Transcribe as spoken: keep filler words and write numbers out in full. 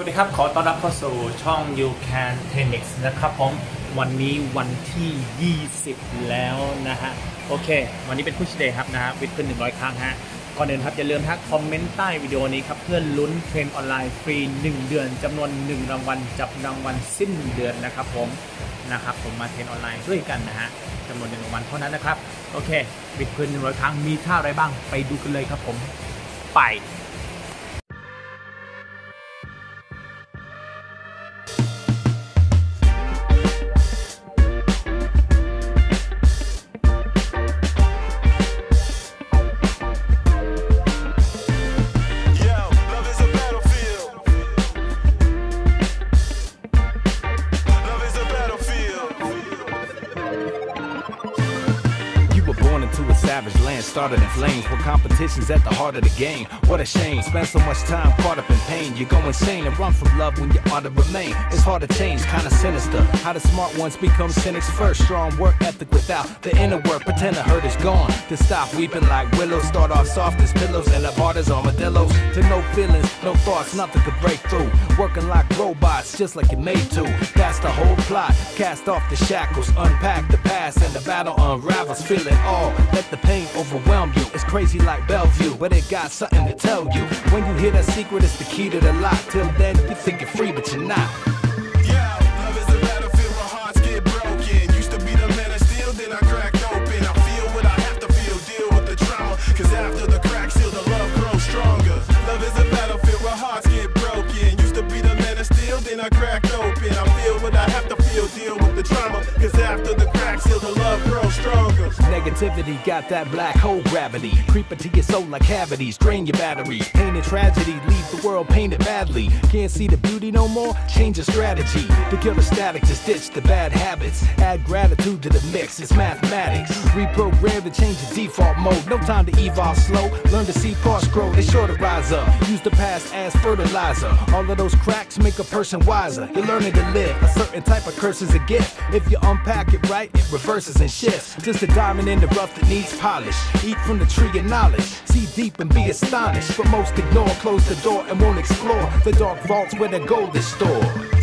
สวัสดีครับขอต้อนรับเข้าสู่ช่อง You Can Technics นะครับผมวันนี้วันที่ยี่สิบแล้วนะฮะโอเควันนี้เป็น Push Day ครับนะฮะวิดขึ้นหนึ่งร้อยครั้งฮะก่อนอื่นครับอย่าลืมทักคอมเมนต์ใต้วิดีโอนี้ครับเพื่อลุ้นเทรนออนไลน์ฟรีหนึ่งเดือนจำนวนหนึ่งรางวัลจับรางวัลสิ้นเดือนนะครับผมนะครับผมมาเทรนออนไลน์ด้วยกันนะฮะจำนวนหนึ่งรางวัลเท่านั้นนะครับโอเควิดขึ้นหนึ่งร้อยครั้งมีท่าอะไรบ้างไปดูกันเลยครับผมไปTo a savage land, started in flames. Where competition's at the heart of the game. What a shame, spend so much time caught up in pain. You go insane and run from love when you ought to remain. It's hard to change, kinda sinister. How the smart ones become cynics first. Strong work ethic without the inner work. Pretend the hurt is gone. To stop weeping like willows. Start off soft as pillows and up hard as armadillos. To no feelings, no thoughts, nothing could break through. Working like robots, just like you're made to. That's the whole plot. Cast off the shackles, unpack the past, and the battle unravels. Feel it all. Let the pain overwhelm you. It's crazy like Bellevue, but it got something to tell you. When you hear that secret, it's the key to the lock. Till then, you think you're free, but you're not. Yeah, love is a battlefield where hearts get broken. Used to be the man of steel, then I cracked open. I feel what I have to feel, deal with the trauma. Cause after the crack seal, the love grows stronger. Love is a battlefield where hearts get broken. Used to be the man of steel, then I cracked open. I feel what I have to feel, deal with the trauma. Cause after the crack seal, the love grows stronger. Negativity got that black hole gravity, creeping to your soul like cavities, drain your batteries. Painted tragedy, leave the world painted badly. Can't see the beauty no more, change your strategy. To kill the static, just ditch the bad habits. Add gratitude to the mix, it's mathematics. Reprogram to change the default mode, no time to evolve slow. Learn to see parts grow, they sure to rise up. Use the past as fertilizer. All of those cracks make a person wiser. You're learning to live, a certain type of curse is a gift. If you unpack it right, it reverses and shifts. Just a diamond in the rough that needs polish. Eat from the tree of knowledge. See deep and be astonished. But most ignore, close the door and won't explore the dark vaults where the gold is stored.